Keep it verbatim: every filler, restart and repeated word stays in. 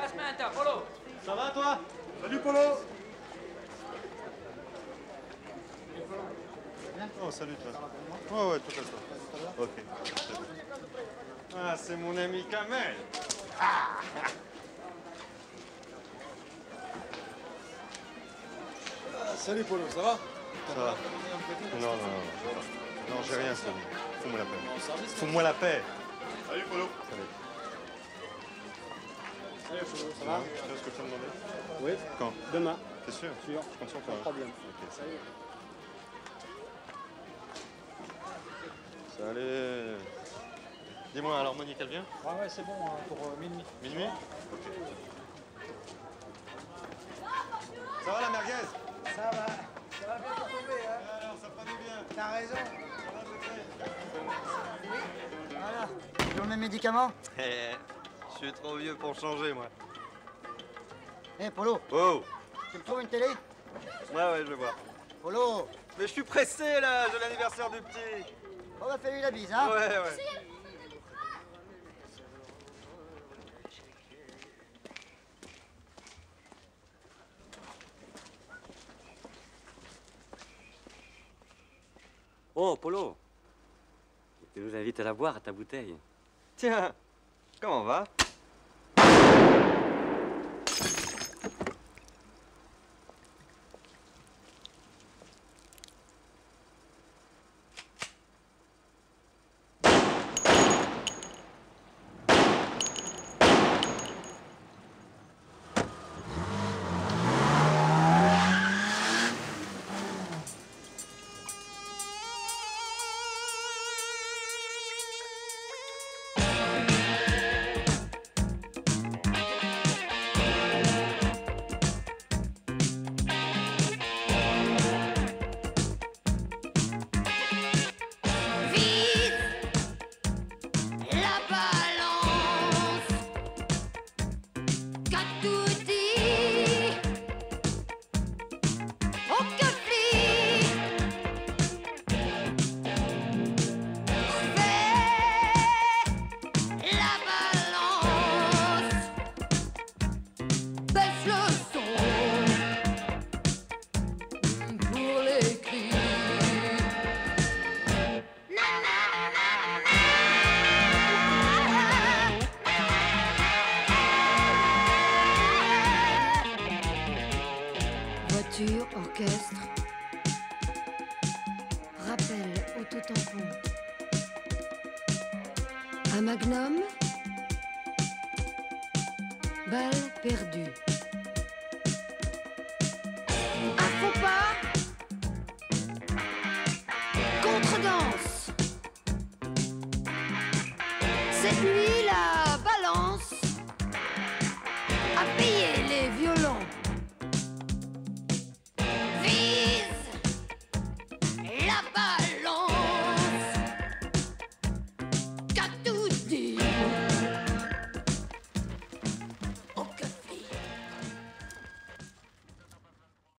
Asmaïna, Polo. Ça va toi? Salut Polo. Oh salut toi. Oh ouais, tout à fait. Ok. Ah, c'est mon ami Kamel. Ah. Ah, salut Polo, ça va? Ça va. Non, non, non, non, non j'ai rien, salut. Fous-moi la paix. Fous-moi la paix. Salut Polo. Salut. Salut Polo, ça va? Tu sais ce que tu as demandé? Oui. Quand? Demain. T'es sûr? Sûr. Je pense que pas de problème. Ok, salut. Salut. Dis-moi, alors Monique, elle vient? Ah ouais, c'est bon, hein, pour euh, minuit. Minuit? Ok. Ça va la merguez? Ça va. Ça va bien te tomber, hein? Et alors, ça prenait bien. T'as raison. Ça va, c'est vrai. Voilà. Tu as mes médicaments? Eh, je suis trop vieux pour changer, moi. Eh, hey, Polo. Oh. Tu me trouves une télé? Ouais, ouais, je vais voir. Polo. Mais je suis pressé, là, de l'anniversaire du petit. On va faire lui la bise, hein? Ouais, ouais. Oh, Polo, tu nous invites à la boire à ta bouteille. Tiens, comment on va? Cette nuit, la balance a payé.